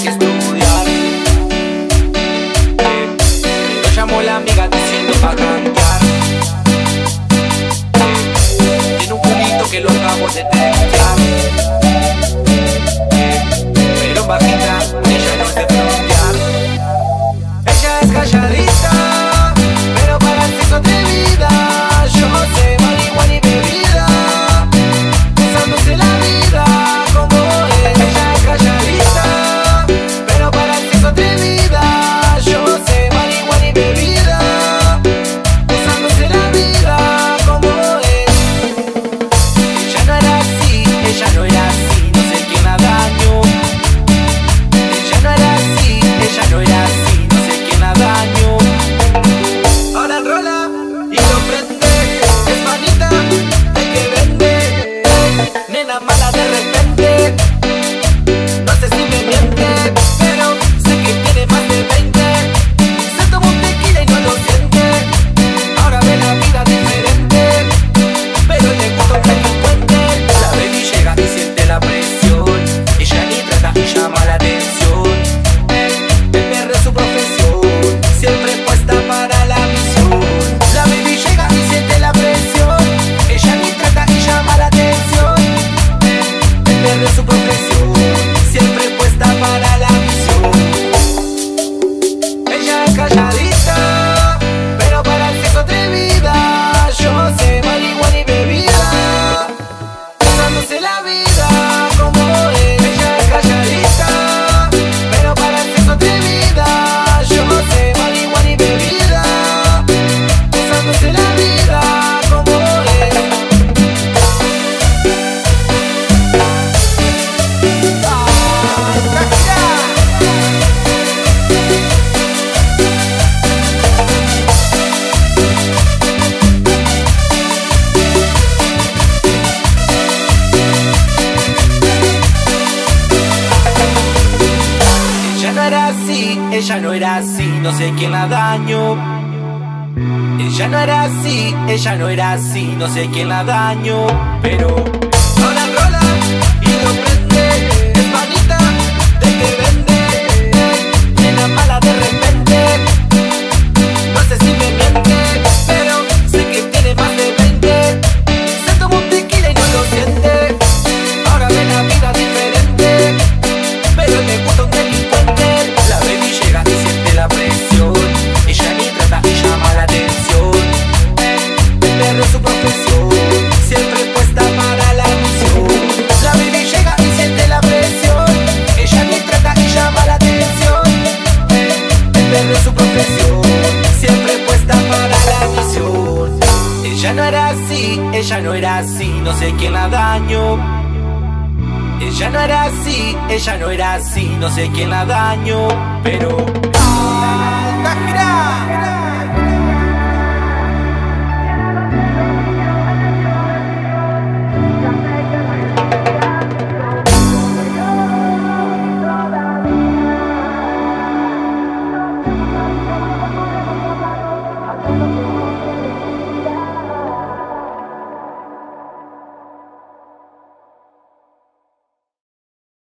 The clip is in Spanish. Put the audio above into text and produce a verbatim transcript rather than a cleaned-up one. hay que estudiar. eh, Lo llamó la amiga diciendo pa' cantar. eh, Tiene un culito que lo acabo de detectar. eh, Pero bajita, ella no es de frontear. Ella es calladita, pero para el sexo atrevida. Yo sé, marihuana y bebida, pensándose la vida como es. Ella es calladita, pero para el sexo atrevida. Yo sé, marihuana y bebida, pensándose la vida como es. Ella no era así, ella no era así, no sé quién la dañó. Ella no era así, ella no era así, no sé quién la dañó. Ahora enrola y lo prende. El que vende, nena mala de repente. No sé si me miente, pero sé que tiene más de veinte. Se toma un tequila y no lo siente. Ahora ve la vida diferente, pero le gusta que lo cuente. La baby llega y siente la presión. Ella ni trata y llama la atención. El perro es su profesión, siempre puesta para la misión. La baby llega y siente la presión. Su profesión, siempre puesta para la misión. Ella es calladita, pero para el sexo atrevida. Yo sé, marihuana y bebida, pasándose la vida como es. Ella es calladita, pero para el sexo atrevida. Yo sé, marihuana y bebida, pasándose la vida. Ella no era así, no sé quién la dañó. Ella no era así, ella no era así, no sé quién la dañó. Pero no la rola y lo prende. Es manita de que vende, nena mala de repente. No sé si me miente, pero sé que tiene más de veinte. Se toma un tequila y no lo siente. Ahora ve la vida diferente, pero le gusta un delincuente. Llega y siente la presión. Ella ni trata y llama la atención. El perro es su profesión, siempre puesta para la misión. La baby llega y siente la presión. Ella ni trata y llama la atención. El perro es su profesión, siempre puesta para la misión. Ella no era así, ella no era así, no sé quién la dañó. Ella no era así, ella no era así, no sé quién la dañó, pero... ¡Alta, gira!